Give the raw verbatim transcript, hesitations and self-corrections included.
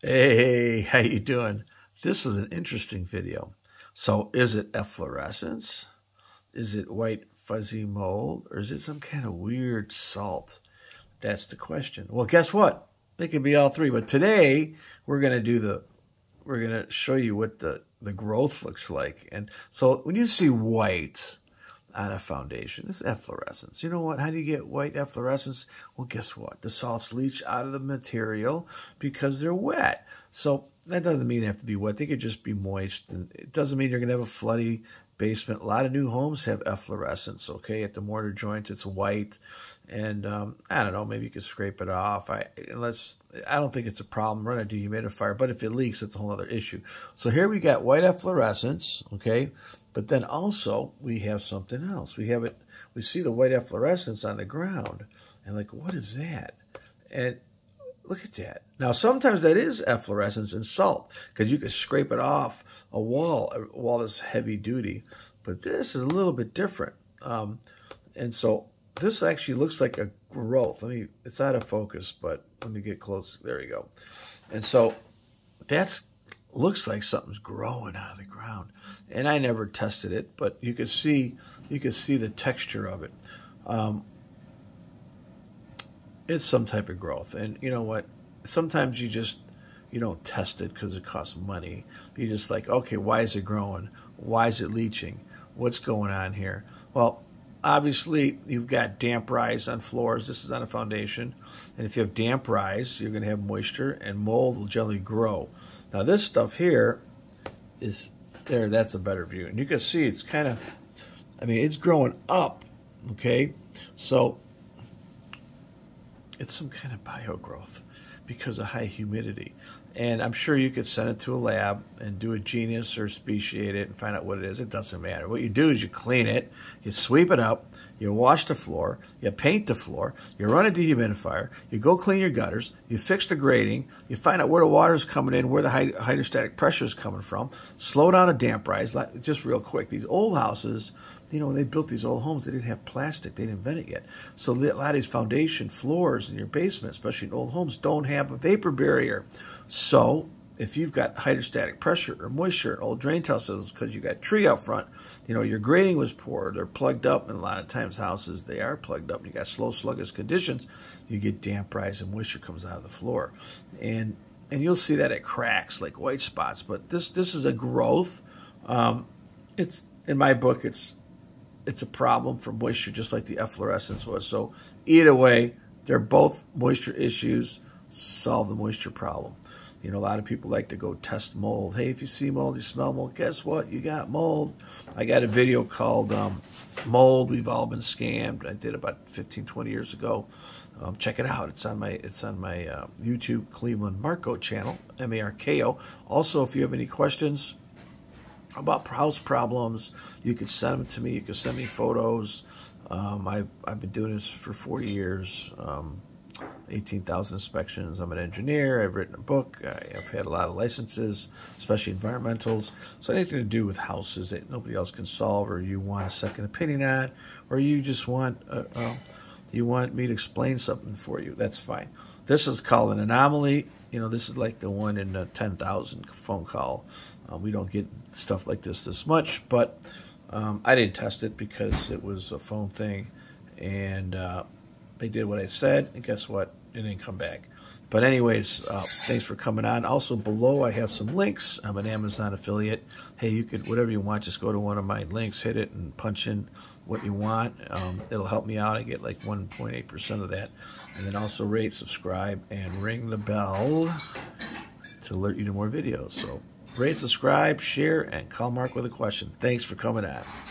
Hey, how you doing? This is an interesting video. So is it efflorescence? Is it white fuzzy mold? Or is it some kind of weird salt? That's the question. Well, guess what? They could be all three. But today we're gonna do the we're gonna show you what the, the growth looks like. And so when you see white on a foundation, it's efflorescence. You know what? How do you get white efflorescence? Well, guess what? The salts leach out of the material because they're wet. So that doesn't mean they have to be wet. They could just be moist. And it doesn't mean you're going to have a floody basement. A lot of new homes have efflorescence, okay? At the mortar joint, it's white. And um, I don't know, maybe you could scrape it off. I, unless, I don't think it's a problem. Run a dehumidifier. But if it leaks, it's a whole other issue. So here we got white efflorescence, okay? But then also we have something else. We have it. We see the white efflorescence on the ground, and like, what is that? And look at that. Now sometimes that is efflorescence in salt because you can scrape it off a wall. A wall that's heavy duty, but this is a little bit different. Um, and so this actually looks like a growth. Let me. It's out of focus, but let me get close. There we go. And so that's. Looks like something's growing out of the ground, and I never tested it, but you could see you could see the texture of it. Um, it's some type of growth, and you know what? Sometimes you just you don't test it because it costs money. You're just like, okay, why is it growing? Why is it leaching? What's going on here? Well, obviously you've got damp rise on floors. This is on a foundation, and if you have damp rise, you're going to have moisture, and mold will generally grow. Now this stuff here is there. That's a better view, and you can see it's kind of, I mean, it's growing up. Okay, so it's some kind of bio growth because of high humidity, and I'm sure you could send it to a lab and do a genus or speciate it and find out what it is. It doesn't matter. What you do is you clean it, you sweep it up, you wash the floor, you paint the floor, you run a dehumidifier, you go clean your gutters, you fix the grading, you find out where the water is coming in, where the hydrostatic pressure is coming from, slow down a damp rise. Just real quick, these old houses, you know, when they built these old homes, they didn't have plastic. They didn't invent it yet. So a lot of these foundation floors in your basement, especially in old homes, don't have a vapor barrier. So if you've got hydrostatic pressure or moisture, old drain tile systems, because you got tree out front, you know, your grading was poor, they're plugged up, and a lot of times houses, they are plugged up, and you got slow, sluggish conditions, you get damp rise and moisture comes out of the floor. And and you'll see that it cracks, like white spots. But this this is a growth. Um, it's, in my book, it's, it's a problem for moisture, just like the efflorescence was. So either way, they're both moisture issues. Solve the moisture problem. You know, a lot of people like to go test mold. Hey, if you see mold, you smell mold, guess what? You got mold. I got a video called um, Mold, We've All Been Scammed. I did about fifteen, twenty years ago. Um, check it out. It's on my it's on my uh, YouTube Cleveland Marco channel, M A R K O. Also, if you have any questions about house problems, you can send them to me. You can send me photos. Um, I've, I've been doing this for forty years. Um, eighteen thousand inspections. I'm an engineer. I've written a book. I've had a lot of licenses, especially environmentals. So anything to do with houses that nobody else can solve, or you want a second opinion on, or you just want uh, uh, you want me to explain something for you, that's fine. This is called an anomaly. You know, this is like the one in the ten thousand phone call. Uh, we don't get stuff like this this much, but um, I didn't test it because it was a phone thing, and uh, they did what I said, and guess what? It didn't come back. But anyways, uh, thanks for coming on. Also below, I have some links. I'm an Amazon affiliate. Hey, you could, whatever you want, just go to one of my links, hit it, and punch in what you want. Um, it'll help me out. I get like one point eight percent of that. And then also rate, subscribe, and ring the bell to alert you to more videos. So rate, subscribe, share, and call Mark with a question. Thanks for coming on.